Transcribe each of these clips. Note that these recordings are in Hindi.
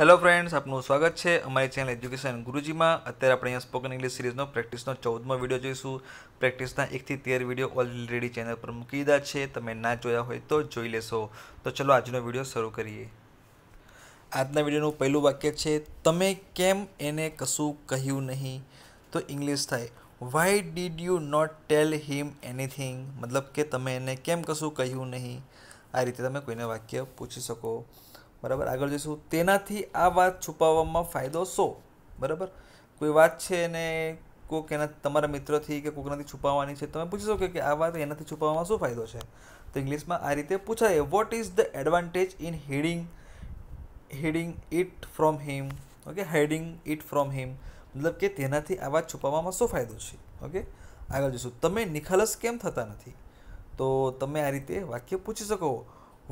हेलो फ्रेंड्स, आपनु स्वागत है अमरी चैनल एज्युकेशन गुरुजी में। अत्यारे आपणे स्पोकन इंग्लिश सीरीजनो प्रेक्टिसनो 14मो विडियो जोईशुं। प्रेक्टिसना 1 થી 13 विडियो ऑलरेडी चैनल पर मूकी दीधा है, तमे ना जोया होय तो जोई लेशो। तो चलो आजनो विडियो शरू करीए। आजना विडियोनुं पहेलुं वाक्य है, तमे केम एने कशुं कह्युं नहीं। तो इंग्लिश थाय why did you not tell him anything. मतलब कि तमे एने केम कशुं कह्युं नहीं। आ रीते तमे कोईने वाक्य पूछी शको। बराबर, आगळ जोईशुं, तेनाथी आ वात छुपाववामां फायदो शो। बराबर, कोई बात छे ने कोक एना तमारा मित्रथी के कोकनाथी छुपाववानी छे, तमे पूछी शको के आ वात एनाथी छुपाववामां शुं फायदो छे। तो इंग्लिशमां आ रीते पूछाय, what is the advantage in hiding it from him. Okay, hiding it from him मतलब के तेनाथी आ वात छुपाववामां शुं फायदो छे। ओके, आगळ जोईशुं, तमे निखालस केम थता नथी। तो तमे आ रीते वाक्य पूछी शको,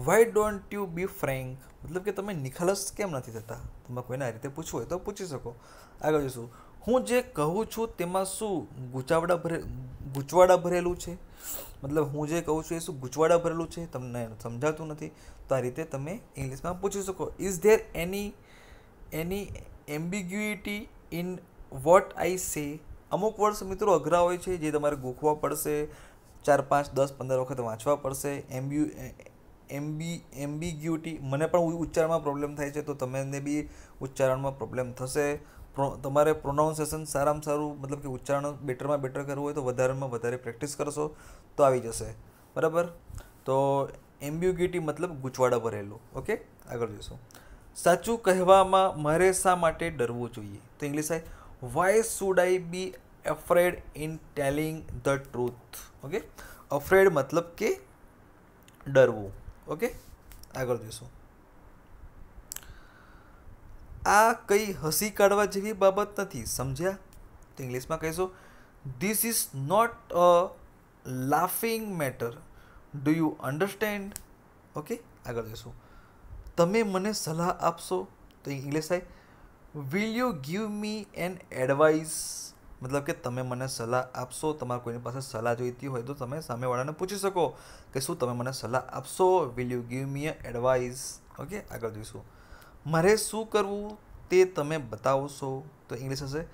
why don't you be frank. मतलब कि तमे निखालस केम नथी थता। तमे कोईने आ रीते पूछवू होय तो पूछी शको। आगळ जोईशुं, हूँ जे कहूँ छूं तेमां शुं गूंचवाड़ा भरेलुं छे। मतलब हूँ जे कहूँ छूं ए शुं गूंचवाड़ा भरेलुं छे, तमने समजातुं नथी। तो आ रीते तमे इंग्लिशमां पूछी शको, is there any ambiguity in what I say. अमुक वर्ड्स मित्रों अघरा होय छे, जे तमारे गूंखवा पड़शे, 4 5 10 15 वखत वांचवा पड़शे। एम्बिग्युटी मैंने उच्चारण में प्रॉब्लम थाय छे, तो तमने बी उच्चारण में प्रॉब्लम थशे। तमारे प्रोनाउंसिएशन सारा में सारू मतलब कि उच्चारण बेटर में बेटर करवू होय तो वधारे में वधारे प्रेक्टिस करशो तो आई जशे। बराबर, तो एम्बिग्युटी मतलब गूंचवाड़ा भरेलू। ओके, आगळ जोईशुं, साचुं कहेवामां मारे शा माटे डरवू जोईए। तो इंग्लिश आए, why should I be afraid in telling the truth. Okay, afraid मतलब के डरवू। ओके, आगळ जोईशुं, आ कई हसी काढवा जेवी बाबत नथी, समझ्या। तो इंग्लिश में कहीशुं, this is not a laughing matter, do you understand. Okay, आगळ जोईशुं, तमे मने सलाह आपशो। तो इंग्लिश आए, will you give me an advice. मतलब कि तमे मने सलाह आपशो। तमारे कोईनी पासे सलाह जोईती होय तो तमे सामेवाळाने पूछी शको के शुं तमे मने सलाह आपशो, will you give me a advice. Okay, आगळ जोईशुं, मारे शुं करवुं ते तमे बतावशो। तो इंग्लिश हशे,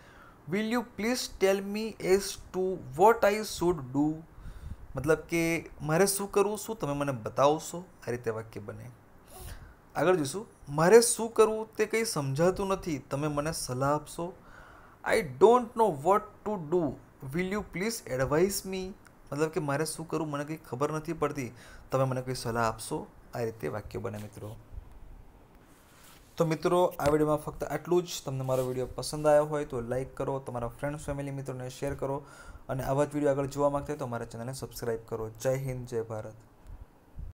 will you please tell me as to what I should do. मतलब कि मारे शुं करवुं शुं तमे मने बतावशो। आ रीते वाक्य बने। आगळ जोईशुं, मारे शुं करवुं ते कंई समजातुं नथी, तमे मने सलाह आपशो। I don't know what to do, will you please advise me. मतलब कि मारे शू करूँ मैंने कहीं खबर नहीं पड़ती, तब मैंने कोई सलाह आपशो। आ रीते वाक्य बने मित्रों। तो मित्रों, आ वीडियो में फक्त आटलू ज। तमने मारो वीडियो पसंद आया हो तो लाइक करो, तमारा फ्रेंड्स फेमिली मित्रों ने शेर करो, और आवा ज वीडियो आगळ जोवा मांगता हो तो अमारा चैनल ने सब्सक्राइब करो। जय हिंद, जय भारत।